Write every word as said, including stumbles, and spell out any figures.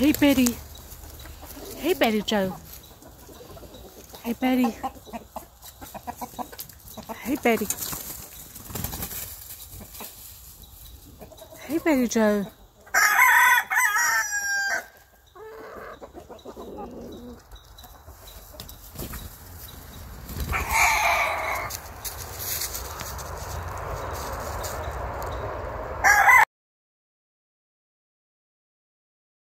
Hey, Betty. Hey, Betty Jo. Hey, Betty. Hey, Betty. Hey, Betty Jo.